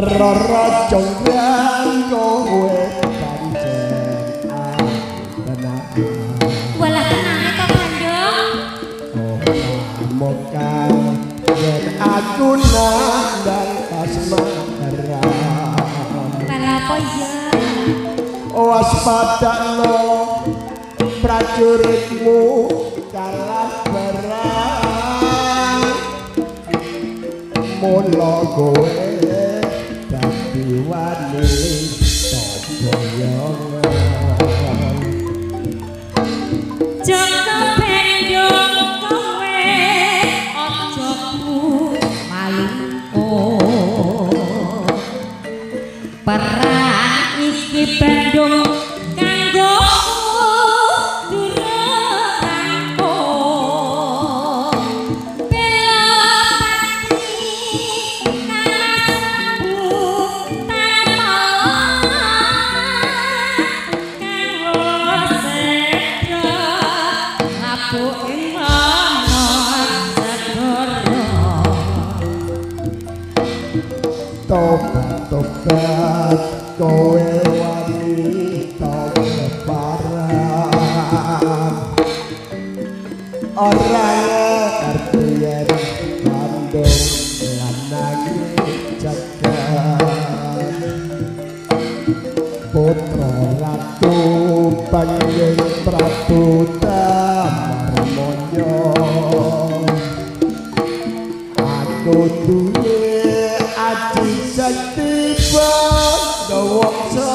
Rara jonggrang kowe pancen aku walah tenane kok Pandong moga yen aku nandang asmara kenapa ya waspadakno prajuritmu kalah berang mula kowe wani sopoyong jono pendong kowe ojoku malu perang iki pendong kanggo tobat kowe wani tobat parah orang artian Bandung lanang jagat putra ratu panjeng Prabu Tamarmoyo aku duwe ati sakti Pandawaksa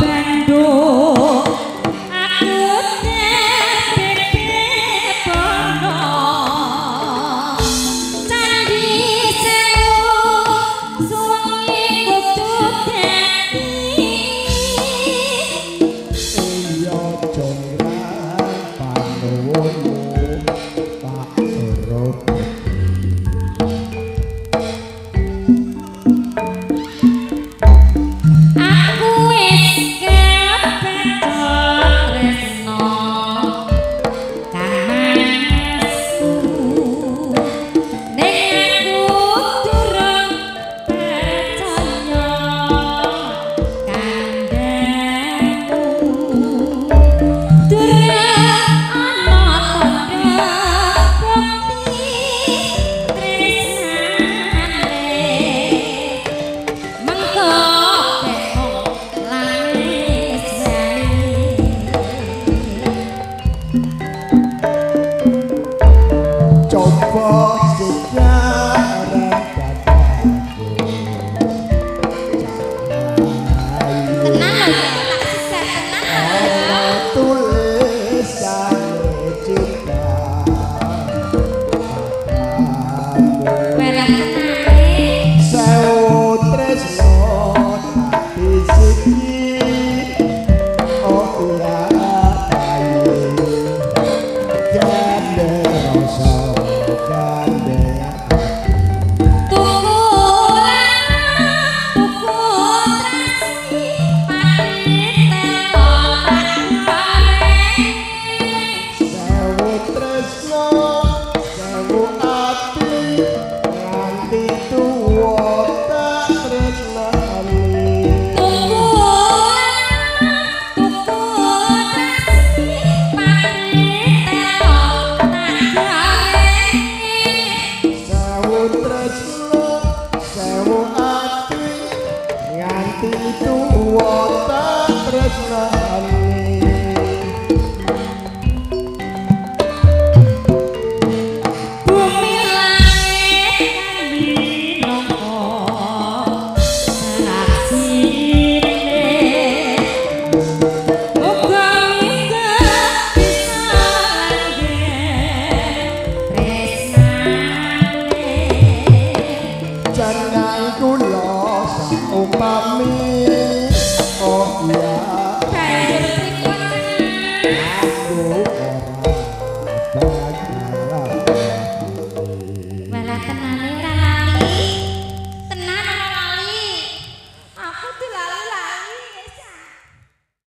Pandung aku Amin.